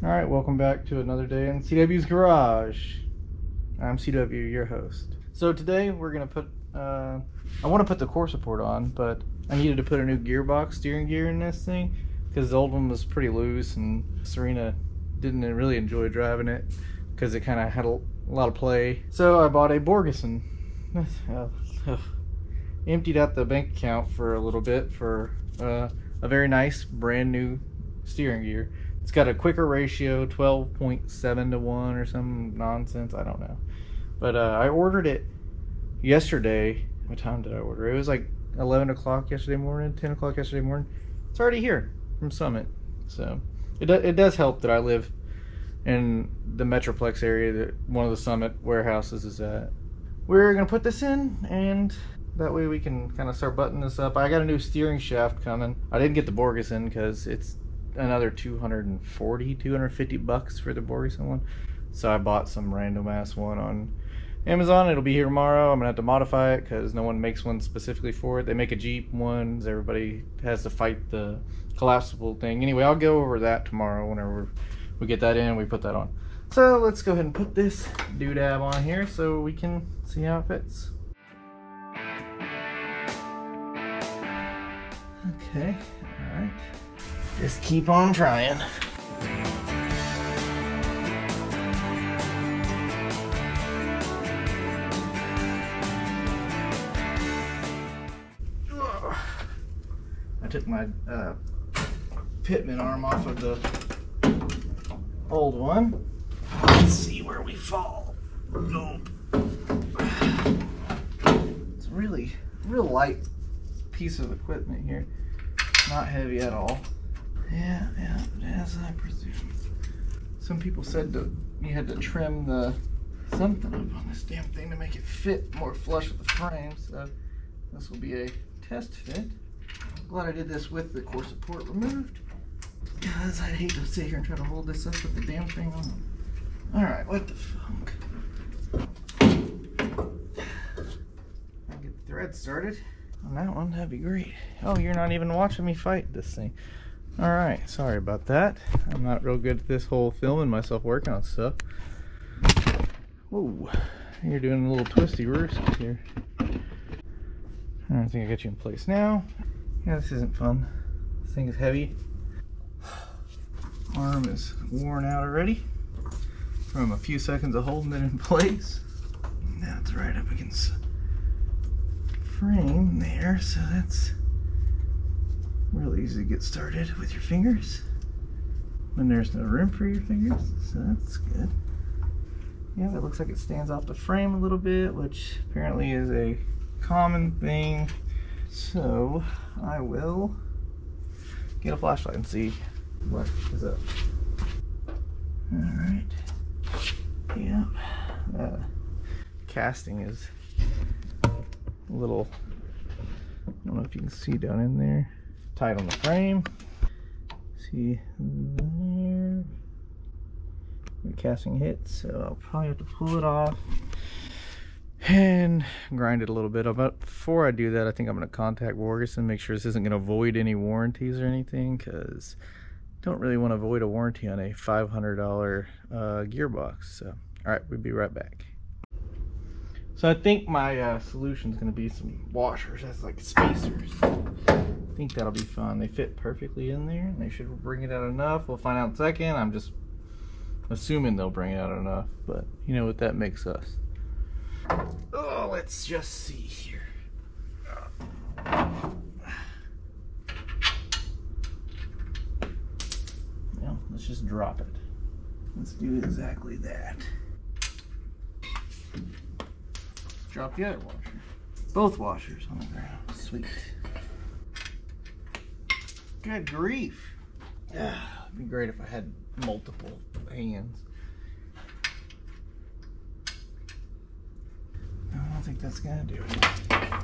Alright, welcome back to another day in CW's Garage. I'm CW, your host. So today we're going to put, I want to put the core support on, but I needed to put a new gearbox, steering gear in this thing, because the old one was pretty loose and Serena didn't really enjoy driving it, because it kind of had a lot of play. So I bought a Borgeson. Emptied out the bank account for a little bit for a very nice brand new steering gear. It's got a quicker ratio, 12.7 to 1 or some nonsense, I don't know. But I ordered it yesterday. What time did I order it? It was like 11 o'clock yesterday morning, 10 o'clock yesterday morning. It's already here from Summit. So it does help that I live in the Metroplex area that one of the Summit warehouses is at. We're going to put this in, and that way we can kind of start buttoning this up. I got a new steering shaft coming. I didn't get the Borgeson because it's another 250 bucks for the Borgeson one, so I bought some random ass one on Amazon. It'll be here tomorrow. I'm gonna have to modify it because no one makes one specifically for it. They make a Jeep one. Everybody has to fight the collapsible thing. Anyway, I'll go over that tomorrow whenever we get that in, we put that on. So let's go ahead and put this doodab on here so we can see how it fits. Okay, all right. Just keep on trying. I took my Pitman arm off of the old one. Let's see where we fall. It's a really, real light piece of equipment here. Not heavy at all. Yeah, but as I presume, some people said that you had to trim the something up on this damn thing to make it fit more flush with the frame, so this will be a test fit. I'm glad I did this with the core support removed, because I'd hate to sit here and try to hold this up with the damn thing on. Alright, what the fuck? I'll get the thread started on that one, that'd be great. Oh, you're not even watching me fight this thing. All right, sorry about that. I'm not real good at this whole filming myself working on stuff. Whoa, you're doing a little twisty roost here. I think I got you in place now. Yeah, this isn't fun. This thing is heavy. Arm is worn out already from a few seconds of holding it in place. Now it's right up against the frame there, so that's real easy to get started with your fingers when there's no room for your fingers, so that's good. Yeah, that looks like it stands off the frame a little bit, which apparently is a common thing. So I will get a flashlight and see what is up. All right. Yeah, that casting is a little, I don't know if you can see down in there. Tight on the frame. See there. The casting hit, so I'll probably have to pull it off and grind it a little bit. But before I do that, I think I'm going to contact Borgeson, make sure this isn't going to void any warranties or anything, because I don't really want to void a warranty on a $500 gearbox. So, all right, we'll be right back. So I think my solution is going to be some washers. That's like spacers. I think that'll be fun. They fit perfectly in there, and they should bring it out enough. We'll find out in a second. I'm just assuming they'll bring it out enough, but you know what that makes us. Oh, let's just see here. Now, let's just drop it. Let's do exactly that. Drop the other washer. Both washers on the ground. Sweet. Good grief. Ah, it'd be great if I had multiple hands. I don't think that's gonna do it. I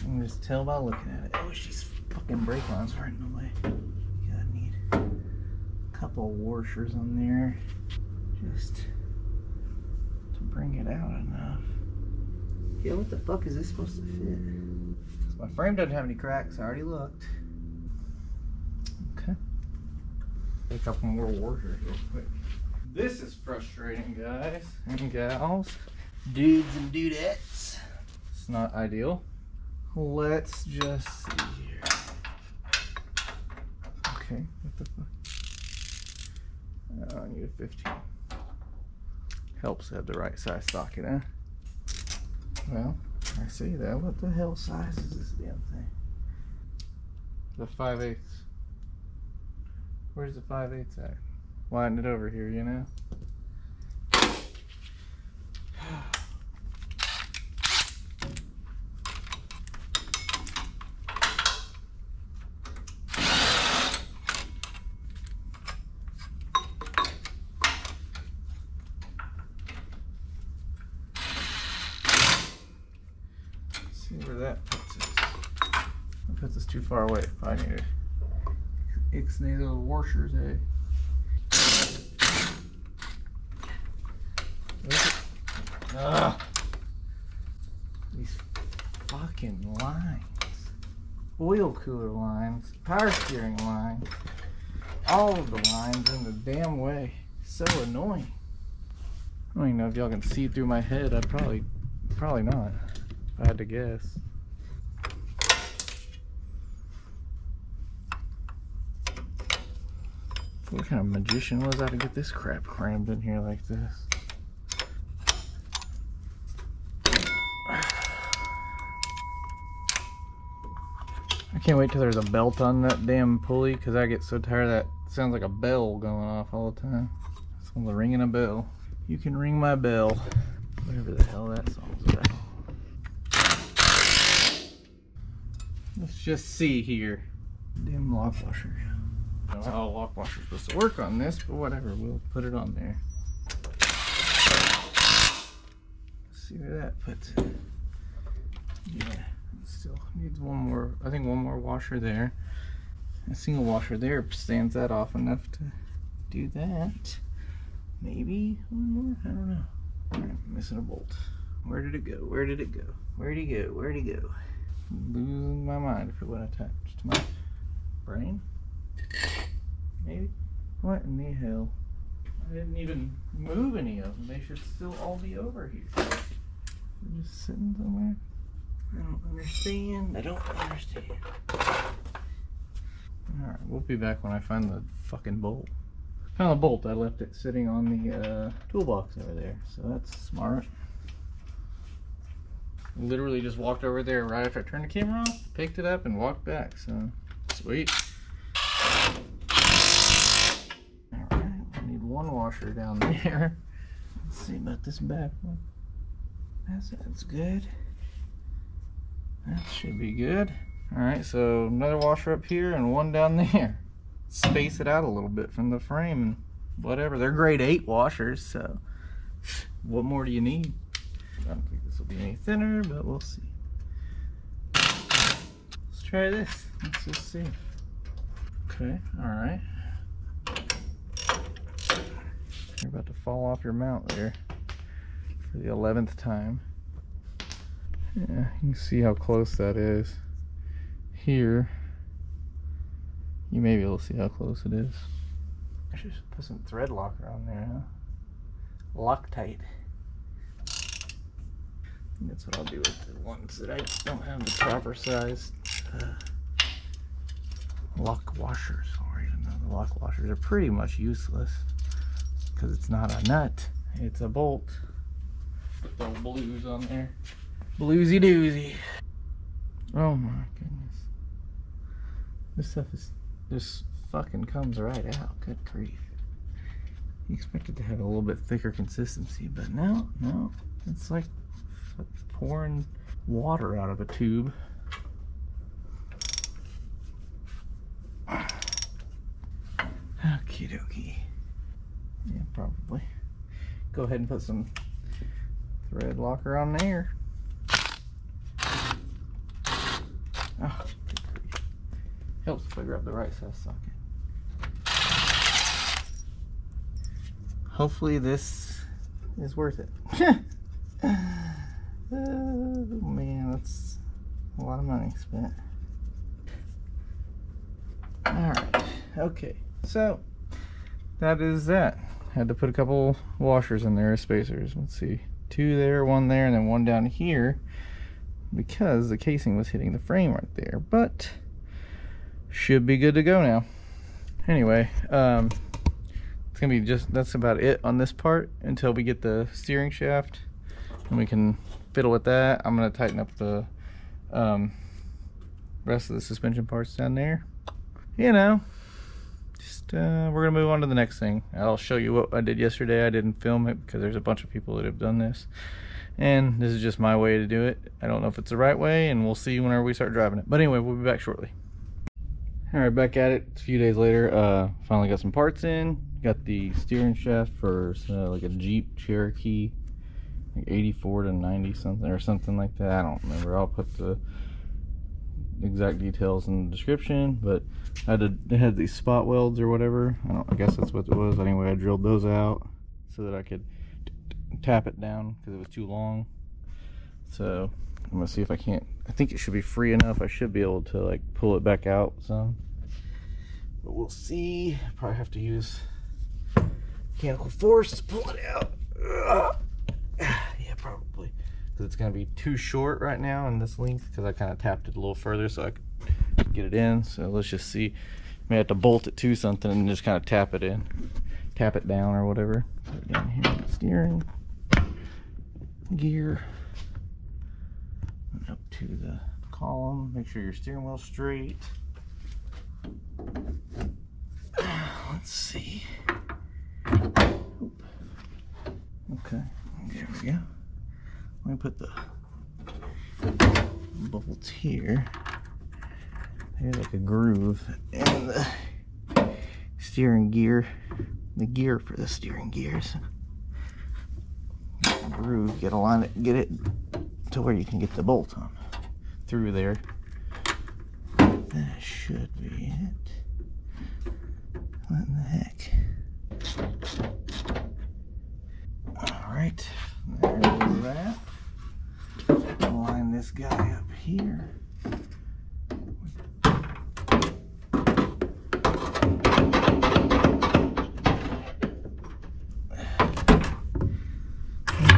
can just tell by looking at it. Oh, she's fucking brake lines right in the way. God, I need a couple washers on there just to bring it out enough. Yeah, what the fuck is this supposed to fit? My frame doesn't have any cracks, I already looked. Okay. a couple more washers real quick. This is frustrating, guys and gals, dudes and dudettes. It's not ideal. Let's just see here. Okay, what the fuck? I need a 15. Helps have the right size socket, eh? Well, I see that. What the hell size is this damn thing? The 5/8. Where's the 5/8 at? Wind it over here, you know? Too far away. I need it. It's these little washers, eh? Ugh. These fucking lines. Oil cooler lines. Power steering lines. All of the lines in the damn way. So annoying. I don't even know if y'all can see through my head. I'd probably not. If I had to guess. What kind of magician was I to get this crap crammed in here like this? I can't wait till there's a belt on that damn pulley, because I get so tired of that. It sounds like a bell going off all the time. Someone's ringing a bell. You can ring my bell. Whatever the hell that song's about. Let's just see here. Damn lock washer. I don't know how a lock washer is supposed to work on this, but whatever, we'll put it on there. Let's see where that puts it. Yeah, it still needs one more, I think one more washer there. A single washer there stands that off enough to do that. Maybe one more, I don't know. Alright, I'm missing a bolt. Where did it go? Where did it go? Where'd he go? Where'd he go? I'm losing my mind for what I touched to my brain. Maybe? What in the hell? I didn't even move any of them. They should still all be over here. They're just sitting somewhere. I don't understand. I don't understand. Alright, we'll be back when I find the fucking bolt. I found the bolt. I left it sitting on the toolbox over there. So that's smart. Literally just walked over there right after I turned the camera off, picked it up, and walked back. So, sweet. One washer down there. Let's see about this back one. That's good. That should be good. Alright, so another washer up here and one down there. Space it out a little bit from the frame and whatever. They're grade 8 washers, so what more do you need? I don't think this will be any thinner, but we'll see. Let's try this. Let's just see. Okay, alright. You're about to fall off your mount there for the 11th time. Yeah, you can see how close that is. Here, you may be able to see how close it is. I should just put some thread locker on there, huh? Loctite. And that's what I'll do with the ones that I don't have the proper size lock washers for. Even though the lock washers are pretty much useless. Because it's not a nut, it's a bolt. Put the blues on there. Bluesy doozy. Oh my goodness. This stuff is just fucking comes right out. Good grief. You expect it to have a little bit thicker consistency, but no. It's like pouring water out of a tube. Okie dokie. Yeah, probably. Go ahead and put some thread locker on there. Oh, helps if I grab the right size socket. Hopefully this is worth it. Oh man, that's a lot of money spent. Alright, okay. So that is that. Had to put a couple washers in there, spacers. Let's see, two there, one there, and then one down here, because the casing was hitting the frame right there, but should be good to go now. Anyway, it's gonna be just, that's about it on this part until we get the steering shaft and we can fiddle with that. I'm gonna tighten up the rest of the suspension parts down there, you know. Just we're gonna move on to the next thing. I'll show you what I did yesterday. I didn't film it because there's a bunch of people that have done this, and this is just my way to do it. I don't know if it's the right way, and we'll see whenever we start driving it. But anyway, we'll be back shortly. All right, back at it. It's a few days later. Finally got some parts in. Got the steering shaft for like a Jeep Cherokee, like 84 to 90 something or something like that. I don't remember. I'll put the exact details in the description, but it had these spot welds or whatever. I guess that's what it was. Anyway, I drilled those out so that I could tap it down because it was too long. So I'm gonna see if I can't, I think it should be free enough. I should be able to like pull it back out some, but we'll see. Probably have to use mechanical force to pull it out. Ugh. Yeah, probably, because it's going to be too short right now in this length, because I kind of tapped it a little further so I could get it in. So let's just see. May have to bolt it to something and just kind of tap it in, tap it down or whatever. Put it down here on the steering gear, up to the column. Make sure your steering wheel's straight. Let's see. Okay, there we go. Let me put the bolts here. There's like a groove in the steering gear, the gear for the steering gears. Get the groove, get a line, get it to where you can get the bolt on through there. That should be it. What in the heck? All right, there's that. Line this guy up here.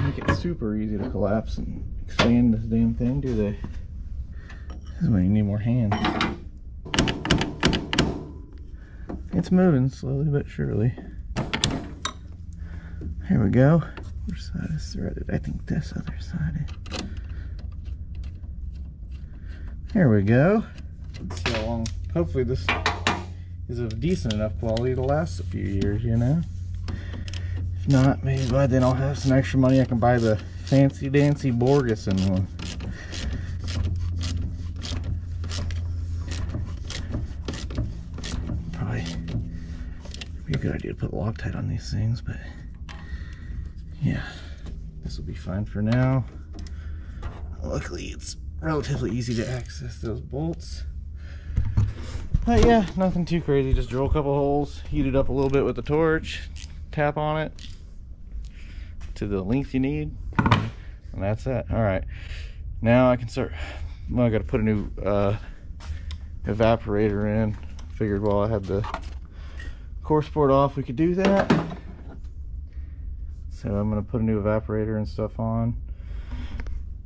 Make it super easy to collapse and expand this damn thing, do they? This is when you need more hands. It's moving slowly but surely. Here we go. Which side is threaded? I think this other side is. There we go. Let's see how long. Hopefully this is of decent enough quality to last a few years, you know? If not, maybe by then I'll have some extra money. I can buy the fancy dancy Borgeson one. Probably be a good idea to put Loctite on these things, but yeah, this will be fine for now. Luckily it's relatively easy to access those bolts. But yeah, nothing too crazy. Just drill a couple holes, heat it up a little bit with the torch, tap on it to the length you need, and that's it. All right, now I can start. Well, I gotta put a new evaporator in. Figured while I had the course board off we could do that. So I'm gonna put a new evaporator and stuff on,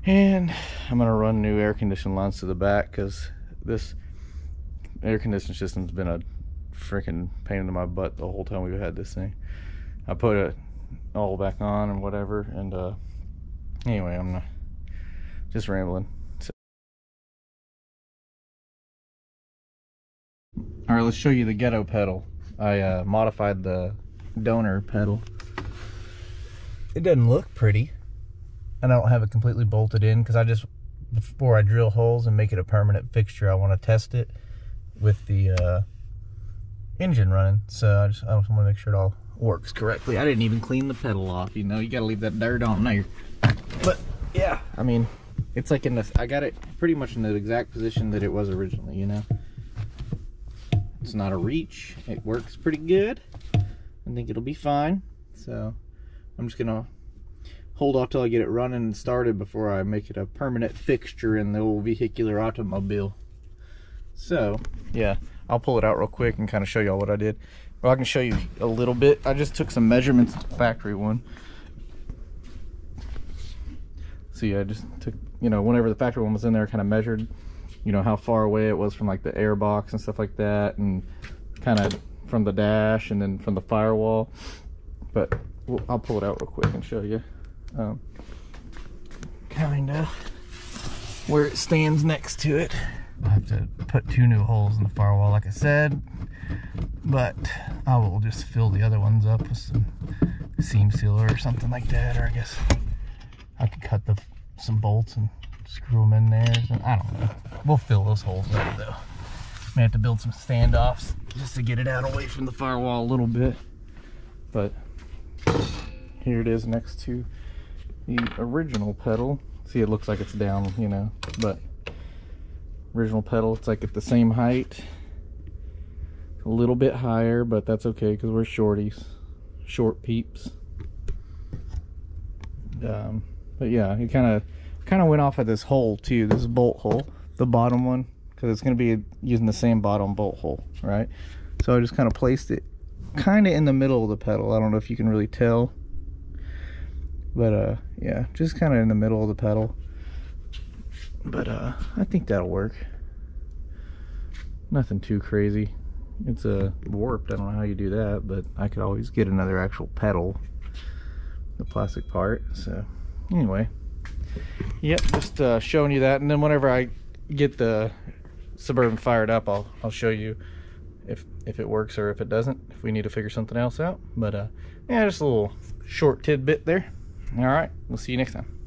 and I'm gonna run new air conditioning lines to the back, because this air conditioning system's been a freaking pain in my butt the whole time we've had this thing. I put it all back on and whatever, and anyway, I'm not, just rambling. So. All right, let's show you the ghetto pedal. I modified the donor pedal. It doesn't look pretty, and I don't have it completely bolted in, because I just, before I drill holes and make it a permanent fixture, I want to test it with the engine running. So I just want to make sure it all works correctly. I didn't even clean the pedal off, you know. You got to leave that dirt on there. But yeah, I mean, it's like in this, I got it pretty much in the exact position that it was originally, you know. It's not a reach. It works pretty good. I think it'll be fine. So I'm just gonna hold off till I get it running and started before I make it a permanent fixture in the old vehicular automobile. So yeah, I'll pull it out real quick and kind of show y'all what I did. Well, I can show you a little bit. I just took some measurements at the factory one. See, I just took, you know, whenever the factory one was in there, kind of measured, you know, how far away it was from like the air box and stuff like that, and kind of from the dash and then from the firewall. But I'll pull it out real quick and show you kind of where it stands next to it. I have to put two new holes in the firewall, like I said, but I will just fill the other ones up with some seam sealer or something like that, or I guess I could cut some bolts and screw them in there. I don't know. We'll fill those holes up though. May have to build some standoffs just to get it out away from the firewall a little bit. But here it is next to the original pedal. See, it looks like it's down, you know, but original pedal, it's like at the same height, a little bit higher, but that's okay because we're shorties, short peeps. But yeah, it kind of went off at this hole too, this bolt hole, the bottom one, because it's going to be using the same bottom bolt hole, right? So I just kind of placed it kind of in the middle of the pedal. I don't know if you can really tell, but yeah, just kind of in the middle of the pedal. But I think that'll work. Nothing too crazy. It's warped. I don't know how you do that, but I could always get another actual pedal, the plastic part. So anyway, yep, just showing you that. And then whenever I get the Suburban fired up, I'll show you if it works or if it doesn't, if we need to figure something else out. But yeah, just a little short tidbit there. All right, we'll see you next time.